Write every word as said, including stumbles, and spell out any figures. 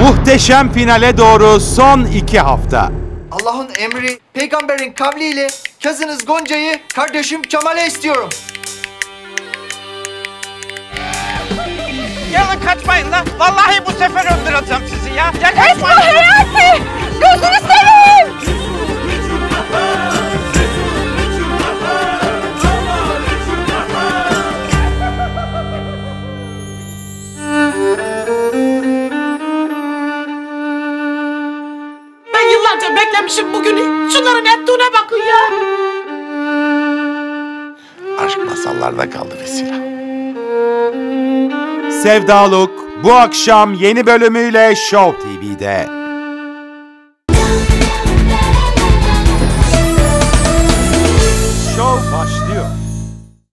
Muhteşem finale doğru son iki hafta. Allah'ın emri, peygamberin kavliyle kızınız Gonca'yı kardeşim Kemal'e istiyorum. Ya lan kaçmayın lan. Vallahi bu sefer öldüreceğim sizi ya. Ya kaçmayın. Esma Hayati! Gözünü seveyim. Beklemişim bugünü. Şunların ettiğine bakın ya. Aşk masallarda kaldı Vesile. Sevdaluk bu akşam yeni bölümüyle Show T V'de.